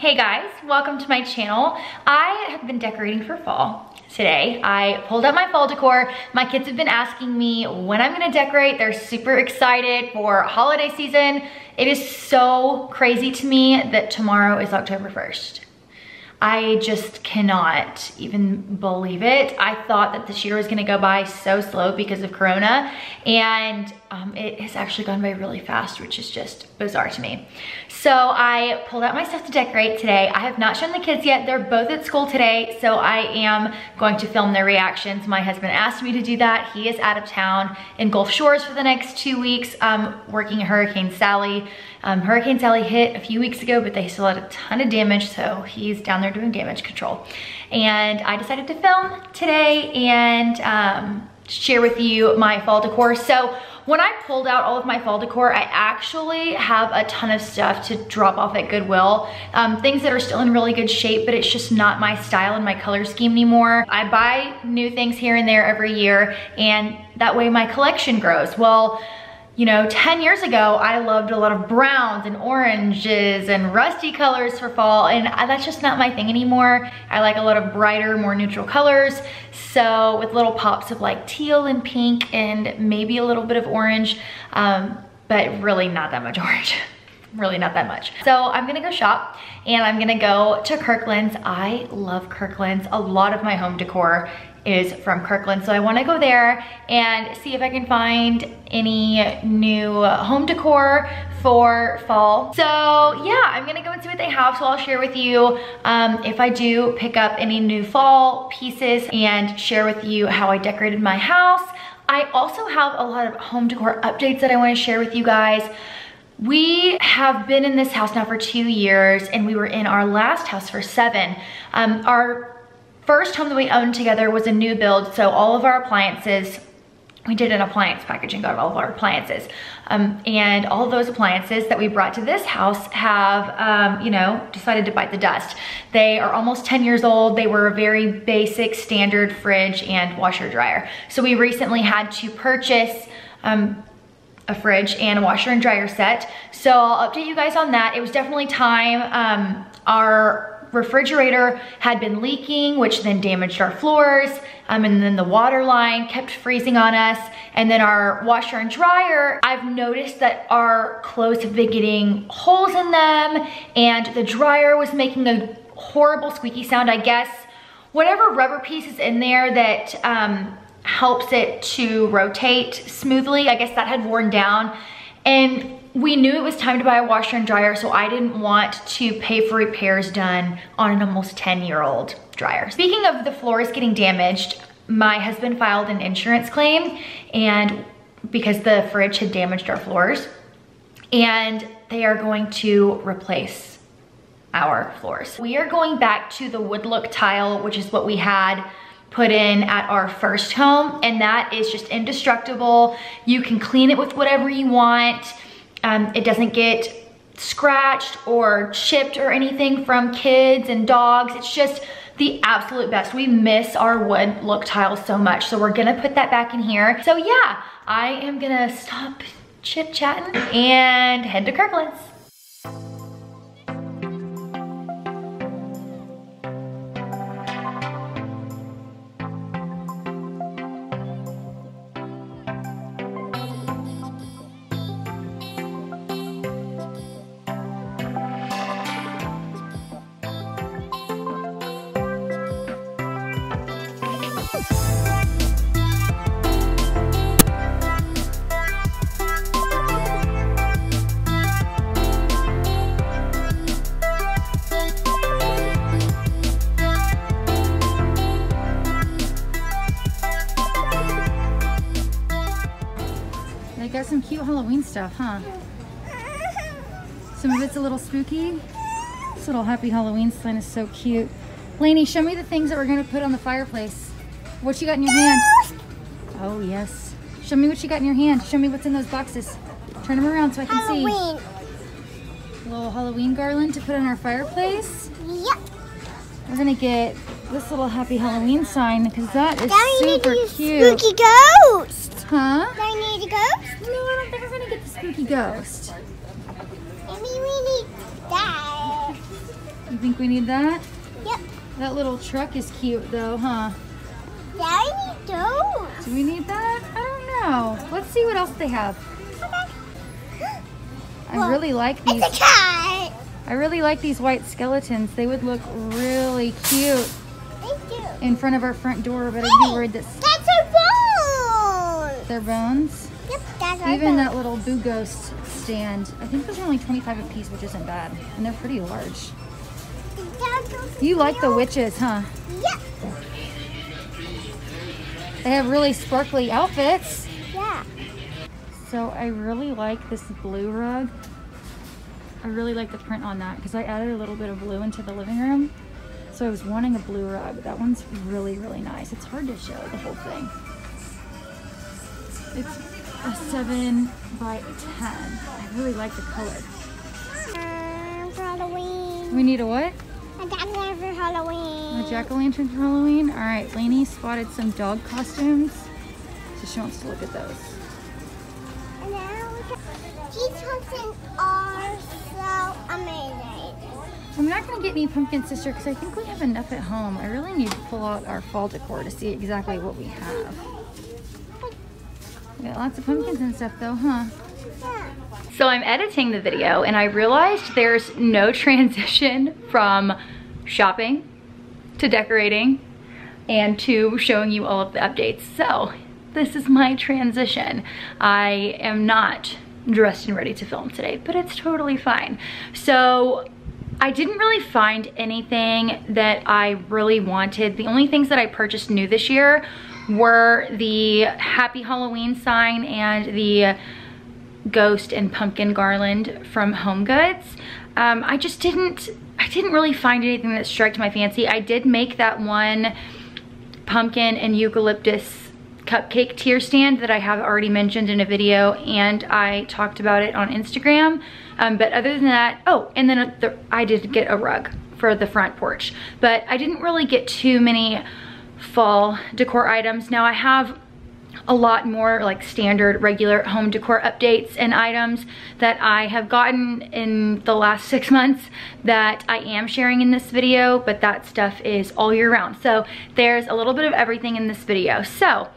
Hey guys, welcome to my channel. I have been decorating for fall. Today, I pulled out my fall decor. My kids have been asking me when I'm gonna decorate. They're super excited for holiday season. It is so crazy to me that tomorrow is October 1st. I just cannot even believe it. I thought that this year was gonna go by so slow because of Corona, and it has actually gone by really fast, which is just bizarre to me. So I pulled out my stuff to decorate today. I have not shown the kids yet. They're both at school today, so I am going to film their reactions. My husband asked me to do that. He is out of town in Gulf Shores for the next 2 weeks, working Hurricane Sally. Hurricane Sally hit a few weeks ago, but they still had a ton of damage, so he's down there doing damage control. And I decided to film today and share with you my fall decor. So when I pulled out all of my fall decor, I actually have a ton of stuff to drop off at Goodwill. Things that are still in really good shape, but it's just not my style and my color scheme anymore. I buy new things here and there every year, and that way my collection grows. Well, you know, 10 years ago, I loved a lot of browns and oranges and rusty colors for fall, and that's just not my thing anymore. I like a lot of brighter, more neutral colors. So with little pops of like teal and pink and maybe a little bit of orange, but really not that much orange. Really not that much. So I'm gonna go shop and I'm gonna go to Kirkland's. I love Kirkland's. A lot of my home decor is from Kirkland, so I want to go there and see if I can find any new home decor for fall. So yeah, I'm gonna go and see what they have, so I'll share with you if I do pick up any new fall pieces and share with you how I decorated my house. I also have a lot of home decor updates that I want to share with you guys. We have been in this house now for 2 years, and we were in our last house for 7. Our first home that we owned together was a new build, so all of our appliances, we did an appliance package and got all of our appliances. And all of those appliances that we brought to this house have, you know, decided to bite the dust. They are almost 10 years old. They were a very basic standard fridge and washer dryer. So we recently had to purchase a fridge and a washer and dryer set. So I'll update you guys on that. It was definitely time. Our refrigerator had been leaking, which then damaged our floors, and then the water line kept freezing on us, and then our washer and dryer, I've noticed that our clothes have been getting holes in them, and the dryer was making a horrible squeaky sound. I guess whatever rubber piece is in there that helps it to rotate smoothly, I guess that had worn down, and we knew it was time to buy a washer and dryer, so I didn't want to pay for repairs done on an almost 10-year-old dryer. Speaking of the floors getting damaged, my husband filed an insurance claim, and because the fridge had damaged our floors, and they are going to replace our floors. We are going back to the wood look tile, which is what we had put in at our first home, and that is just indestructible. You can clean it with whatever you want. It doesn't get scratched or chipped or anything from kids and dogs. It's just the absolute best. We miss our wood look tile so much, so we're gonna put that back in here. So yeah, I am gonna stop chit-chatting and head to Kirkland's. Some cute Halloween stuff, huh? Some of it's a little spooky. This little happy Halloween sign is so cute. Lainey, show me the things that we're gonna put on the fireplace. What you got in your hand? Oh yes. Show me what you got in your hand. Show me what's in those boxes. Turn them around so I can see. A little Halloween garland to put on our fireplace. Yep. We're gonna get this little happy Halloween sign because that is super cute. Spooky ghost. Huh? Do I need a ghost? No, I don't think we're gonna get the spooky ghost. I mean, we need that. You think we need that? Yep. That little truck is cute though, huh? Yeah, I need those. Do we need that? I don't know. Let's see what else they have. Okay. I really like these. It's a cat. I really like these white skeletons. They would look really cute in front of our front door, but I'd be worried that... That's our bones! Their bones? Yep, that's our bones. That little Boo Ghost stand. I think those are only 25 a piece, which isn't bad. And they're pretty large. You like the witches, huh? Yep. They have really sparkly outfits. Yeah. So I really like this blue rug. I really like the print on that because I added a little bit of blue into the living room. So I was wanting a blue rug. That one's really, really nice. It's hard to show the whole thing. It's a 7 by 10. I really like the color. For Halloween. We need a what? A jack-o'-lantern for Halloween. A jack-o'-lantern for Halloween? All right, Lainey spotted some dog costumes. So she wants to look at those. And now these pumpkins are so amazing. I'm not going to get any pumpkin sister because I think we have enough at home. I really need to pull out our fall decor to see exactly what we have. We got lots of pumpkins and stuff though, huh? Yeah. So I'm editing the video and I realized there's no transition from shopping to decorating and to showing you all of the updates. So this is my transition. I am not dressed and ready to film today, but it's totally fine. So I didn't really find anything that I really wanted. The only things that I purchased new this year were the Happy Halloween sign and the ghost and pumpkin garland from HomeGoods. I didn't really find anything that struck my fancy. I did make that one pumpkin and eucalyptus cupcake tier stand that I have already mentioned in a video, and I talked about it on Instagram, but other than that, I did get a rug for the front porch, but I didn't really get too many fall decor items. Now I have a lot more like standard regular home decor updates and items that I have gotten in the last 6 months that I am sharing in this video, but that stuff is all year round, so there's a little bit of everything in this video. So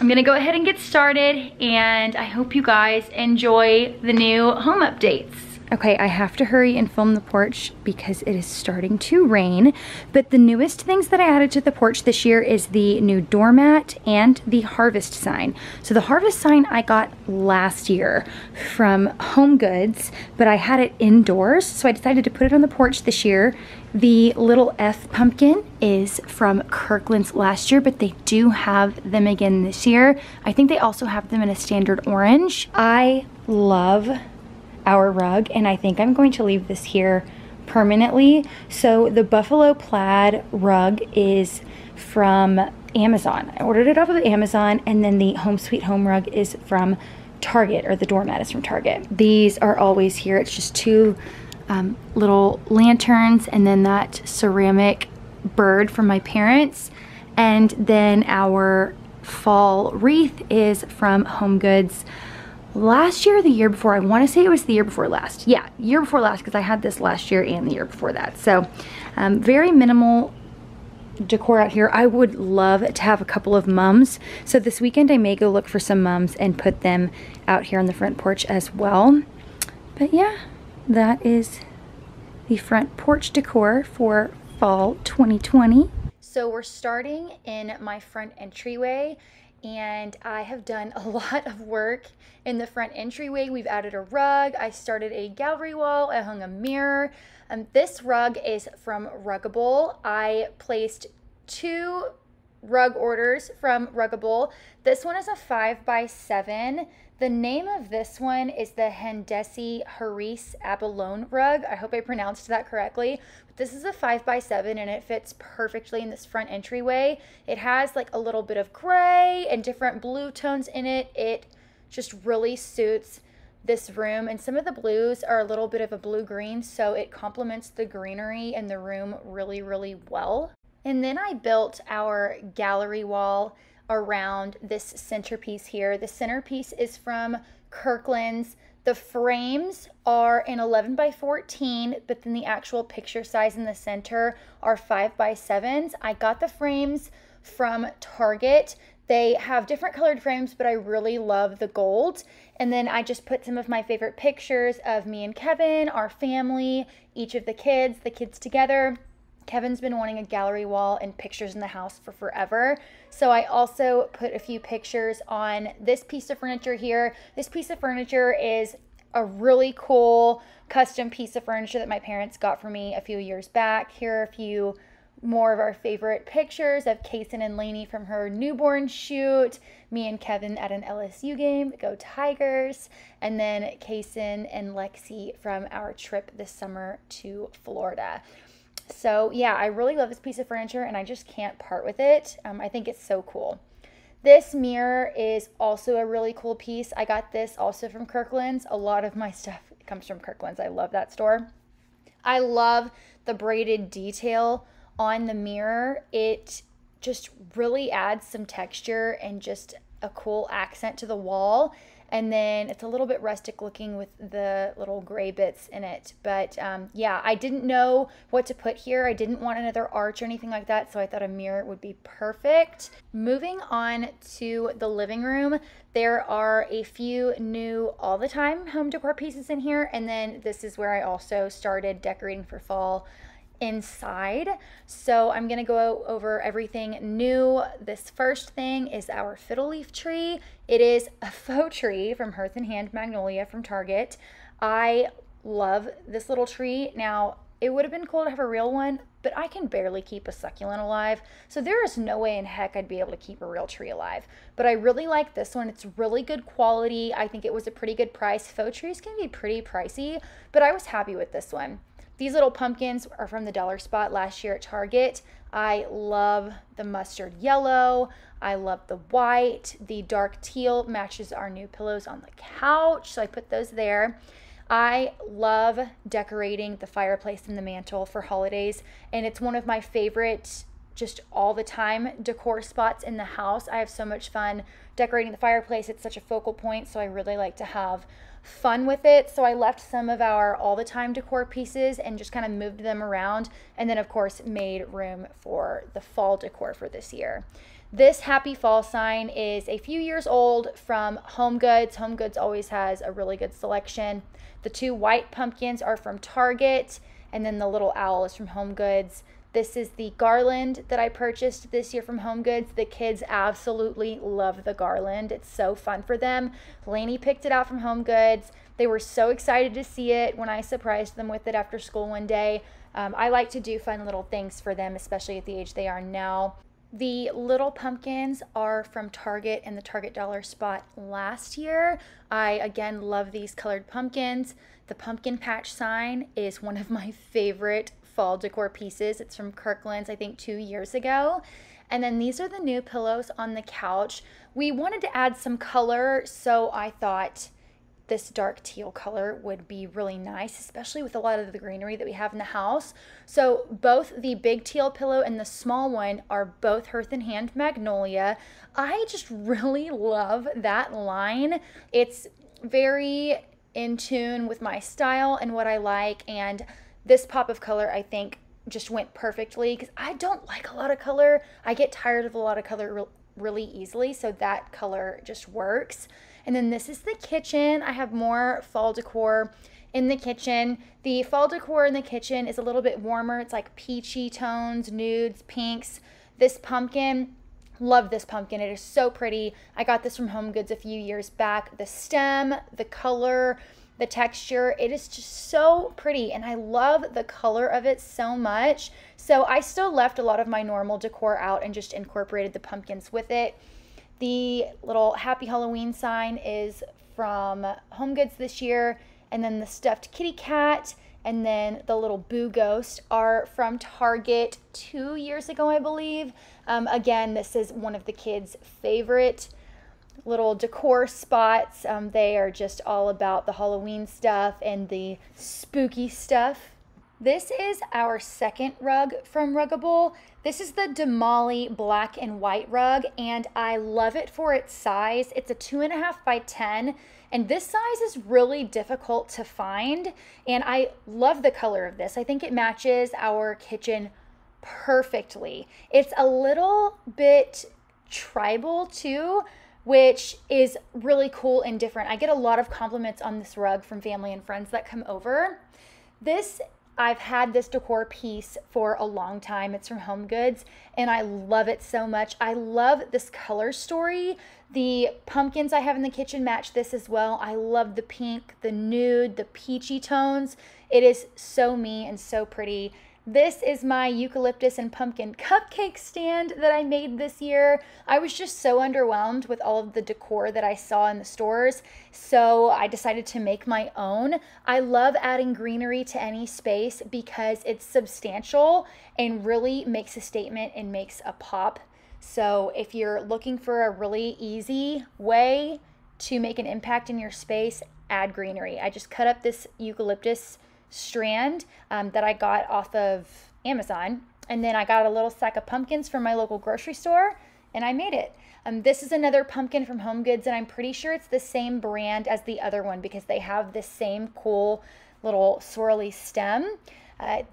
I'm gonna go ahead and get started, and I hope you guys enjoy the new home updates. Okay, I have to hurry and film the porch because it is starting to rain, but the newest things that I added to the porch this year is the new doormat and the harvest sign. So the harvest sign I got last year from HomeGoods, but I had it indoors, so I decided to put it on the porch this year. The little F pumpkin is from Kirkland's last year, but they do have them again this year. I think they also have them in a standard orange. I love our rug, and I think I'm going to leave this here permanently. So the buffalo plaid rug is from Amazon. I ordered it off of Amazon, and then the Home Sweet Home rug is from Target, or the doormat is from Target. These are always here. It's just two little lanterns, and then that ceramic bird from my parents, and then our fall wreath is from HomeGoods last year or the year before. I want to say it was the year before last. Yeah, year before last, because I had this last year and the year before that. So very minimal decor out here. I would love to have a couple of mums. So this weekend I may go look for some mums and put them out here on the front porch as well. But yeah, that is the front porch decor for fall 2020. So we're starting in my front entryway, and I have done a lot of work in the front entryway. We've added a rug, I started a gallery wall, I hung a mirror. This rug is from Ruggable. I placed two rug orders from Ruggable. This one is a 5 by 7. The name of this one is the Hendesi Heriz Abalone rug. I hope I pronounced that correctly. But this is a 5 by 7, and it fits perfectly in this front entryway. It has like a little bit of gray and different blue tones in it. It just really suits this room, and some of the blues are a little bit of a blue green, so it complements the greenery in the room really, really well. And then I built our gallery wall around this centerpiece here. The centerpiece is from Kirkland's. The frames are an 11 by 14, but then the actual picture size in the center are 5 by 7s. I got the frames from Target. They have different colored frames, but I really love the gold. And then I just put some of my favorite pictures of me and Kevin, our family, each of the kids together. Kevin's been wanting a gallery wall and pictures in the house for forever. So I also put a few pictures on this piece of furniture here. This piece of furniture is a really cool custom piece of furniture that my parents got for me a few years back. Here are a few more of our favorite pictures of Kaysen and Lainey from her newborn shoot, me and Kevin at an LSU game, go Tigers, and then Kaysen and Lexi from our trip this summer to Florida. So yeah, I really love this piece of furniture and I just can't part with it. I think it's so cool. This mirror is also a really cool piece. I got this also from Kirkland's. A lot of my stuff comes from Kirkland's. I love that store. I love the braided detail on the mirror. It just really adds some texture and just a cool accent to the wall. And then it's a little bit rustic looking with the little gray bits in it. But yeah, I didn't know what to put here. I didn't want another arch or anything like that, so I thought a mirror would be perfect. Moving on to the living room, there are a few new all the time home decor pieces in here. And then this is where I also started decorating for fall inside. So I'm gonna go over everything new. This first thing is our fiddle leaf tree. It is a faux tree from Hearth and Hand Magnolia from Target. I love this little tree. Now, it would have been cool to have a real one, but I can barely keep a succulent alive. So there is no way in heck I'd be able to keep a real tree alive. But I really like this one. It's really good quality. I think it was a pretty good price. Faux trees can be pretty pricey, but I was happy with this one. These little pumpkins are from the dollar spot last year at Target. I love the mustard yellow. I love the white. The dark teal matches our new pillows on the couch, so I put those there. I love decorating the fireplace and the mantle for holidays, and it's one of my favorite just all the time decor spots in the house. I have so much fun decorating the fireplace. It's such a focal point, so I really like to have fun with it. So I left some of our all the time decor pieces and just kind of moved them around, and then of course made room for the fall decor for this year. This happy fall sign is a few years old from HomeGoods. HomeGoods always has a really good selection. The two white pumpkins are from Target, and then the little owl is from HomeGoods. This is the garland that I purchased this year from HomeGoods. The kids absolutely love the garland. It's so fun for them. Lainey picked it out from HomeGoods. They were so excited to see it when I surprised them with it after school one day. I like to do fun little things for them, especially at the age they are now. The little pumpkins are from Target and the Target dollar spot last year. I again love these colored pumpkins. The pumpkin patch sign is one of my favorite fall decor pieces. It's from Kirkland's, I think 2 years ago. And then these are the new pillows on the couch. We wanted to add some color, so I thought this dark teal color would be really nice, especially with a lot of the greenery that we have in the house. So both the big teal pillow and the small one are both Hearth and Hand Magnolia. I just really love that line. It's very in tune with my style and what I like, and this pop of color, I think, just went perfectly because I don't like a lot of color. I get tired of a lot of color really easily, so that color just works. And then this is the kitchen. I have more fall decor in the kitchen. The fall decor in the kitchen is a little bit warmer. It's like peachy tones, nudes, pinks. This pumpkin, love this pumpkin. It is so pretty. I got this from HomeGoods a few years back. The stem, the color, the texture, it is just so pretty, and I love the color of it so much. So I still left a lot of my normal decor out and just incorporated the pumpkins with it. The little Happy Halloween sign is from HomeGoods this year, and then the stuffed kitty cat and then the little boo ghost are from Target 2 years ago, I believe. Again, this is one of the kids' favorite little decor spots. They are just all about the Halloween stuff and the spooky stuff. This is our second rug from Ruggable. This is the Damali black and white rug, and I love it for its size. It's a 2.5 by 10, and this size is really difficult to find, and I love the color of this. I think it matches our kitchen perfectly. It's a little bit tribal too, which is really cool and different. I get a lot of compliments on this rug from family and friends that come over. I've had this decor piece for a long time. It's from HomeGoods, and I love it so much. I love this color story. The pumpkins I have in the kitchen match this as well. I love the pink, the nude, the peachy tones. It is so me and so pretty. This is my eucalyptus and pumpkin cupcake stand that I made this year. I was just so underwhelmed with all of the decor that I saw in the stores, so I decided to make my own. I love adding greenery to any space because it's substantial and really makes a statement and makes a pop. So if you're looking for a really easy way to make an impact in your space, add greenery. I just cut up this eucalyptus strand that I got off of Amazon, and then I got a little sack of pumpkins from my local grocery store, and I made it. This is another pumpkin from HomeGoods, and I'm pretty sure it's the same brand as the other one because they have the same cool little swirly stem.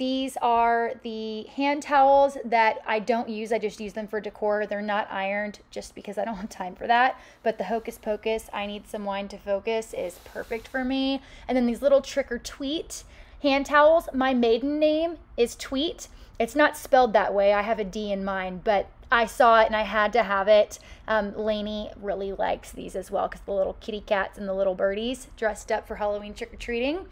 These are the hand towels that I don't use. I just use them for decor. They're not ironed just because I don't have time for that. But the Hocus Pocus, I Need Some Wine to Focus, is perfect for me. And then these little trick or tweet hand towels. My maiden name is Tweet. It's not spelled that way. I have a D in mine, but I saw it and I had to have it. Lainey really likes these as well because the little kitty cats and the little birdies dressed up for Halloween trick-or-treating.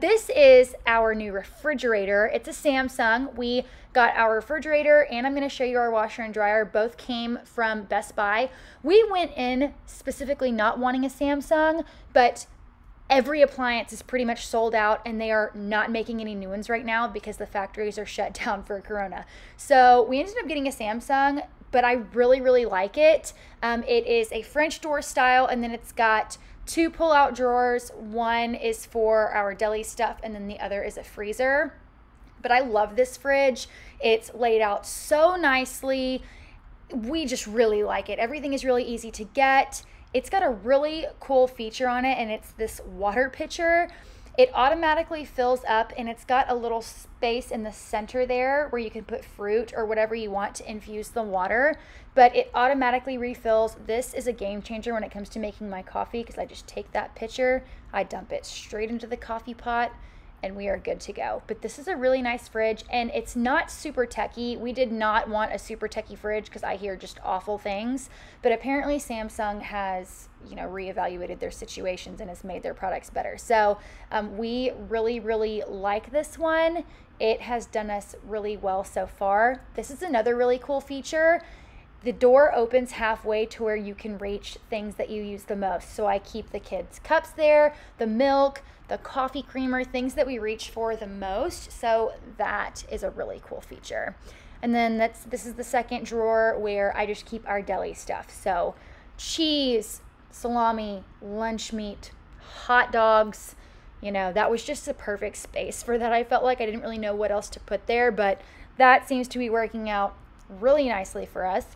This is our new refrigerator. It's a Samsung. We got our refrigerator, and I'm going to show you our washer and dryer. Both came from Best Buy. We went in specifically not wanting a Samsung, but every appliance is pretty much sold out, and they are not making any new ones right now because the factories are shut down for Corona. So we ended up getting a Samsung, but I really, really like it. It is a French door style, and then it's got two pull-out drawers. One is for our deli stuff, and then the other is a freezer. But I love this fridge. It's laid out so nicely. We just really like it. Everything is really easy to get. It's got a really cool feature on it, and it's this water pitcher. It automatically fills up, and it's got a little space in the center there where you can put fruit or whatever you want to infuse the water, but it automatically refills. This is a game changer when it comes to making my coffee because I just take that pitcher, I dump it straight into the coffee pot, and we are good to go. But this is a really nice fridge, and it's not super techy. We did not want a super techy fridge because I hear just awful things, but apparently Samsung has, you know, reevaluated their situations and has made their products better. So we really, really like this one. It has done us really well so far. This is another really cool feature. The door opens halfway to where you can reach things that you use the most. So I keep the kids' cups there, the milk, the coffee creamer, things that we reach for the most. So that is a really cool feature. And then this is the second drawer where I just keep our deli stuff. So cheese, salami, lunch meat, hot dogs. You know, that was just a perfect space for that. I felt like I didn't really know what else to put there, but that seems to be working out really nicely for us.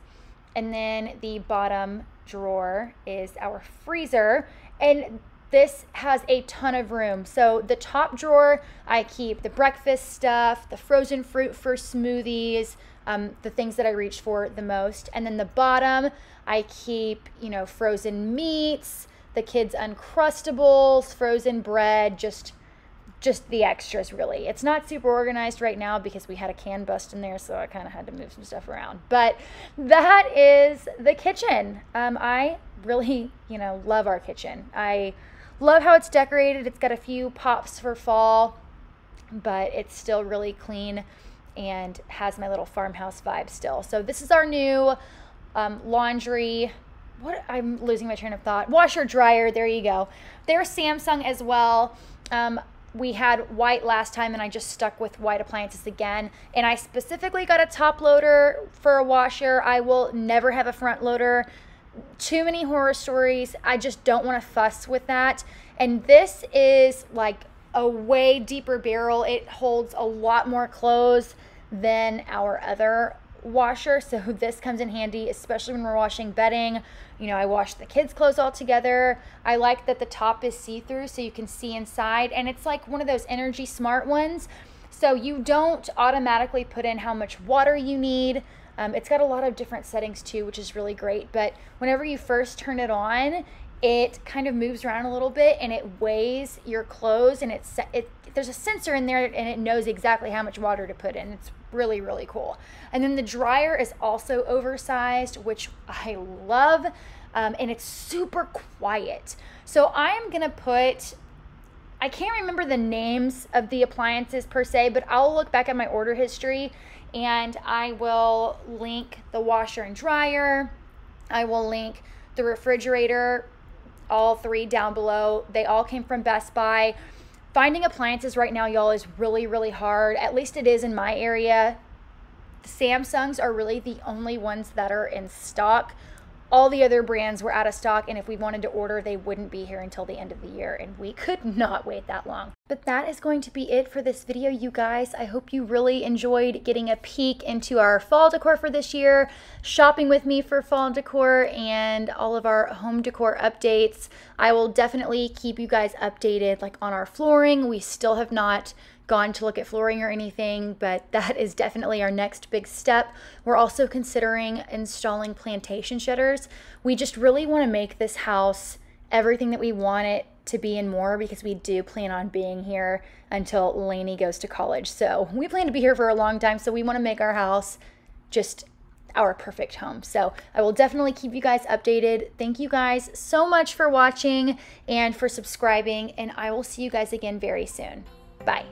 And then the bottom drawer is our freezer, and this has a ton of room. So the top drawer, I keep the breakfast stuff, the frozen fruit for smoothies, the things that I reach for the most. And then the bottom, I keep, you know, frozen meats, the kids' Uncrustables, frozen bread, just the extras really. It's not super organized right now because we had a can bust in there, so I kind of had to move some stuff around. But that is the kitchen. I really, you know, love our kitchen. I love how it's decorated. It's got a few pops for fall, but it's still really clean and has my little farmhouse vibe still. So this is our new laundry. I'm losing my train of thought. Washer dryer. There you go. They're Samsung as well. We had white last time, and I just stuck with white appliances again. And I specifically got a top loader for a washer. I will never have a front loader. Too many horror stories. I just don't want to fuss with that. And this is like a way deeper barrel. It holds a lot more clothes than our other washer, so this comes in handy, especially when we're washing bedding. You know, I wash the kids' clothes all together. I like that the top is see-through so you can see inside, and it's like one of those Energy Smart ones, so you don't automatically put in how much water you need. It's got a lot of different settings too, which is really great, but whenever you first turn it on, it kind of moves around a little bit and it weighs your clothes, and there's a sensor in there and it knows exactly how much water to put in. It's really, really cool. And then the dryer is also oversized, which I love, and it's super quiet. So I'm gonna put, I can't remember the names of the appliances per se, but I'll look back at my order history and I will link the washer and dryer. I will link the refrigerator, all three down below. They all came from Best Buy. Finding appliances right now, y'all, is really, really hard. At least it is in my area. The Samsungs are really the only ones that are in stock. All the other brands were out of stock, and if we wanted to order, they wouldn't be here until the end of the year, and we could not wait that long. But that is going to be it for this video, you guys. I hope you really enjoyed getting a peek into our fall decor for this year, shopping with me for fall decor, and all of our home decor updates. I will definitely keep you guys updated, like on our flooring. We still have not gone to look at flooring or anything, but that is definitely our next big step. We're also considering installing plantation shutters. We just really want to make this house everything that we want it to be and more, because we do plan on being here until Lainey goes to college. So we plan to be here for a long time, so we want to make our house just our perfect home. So I will definitely keep you guys updated. Thank you guys so much for watching and for subscribing, and I will see you guys again very soon. Bye.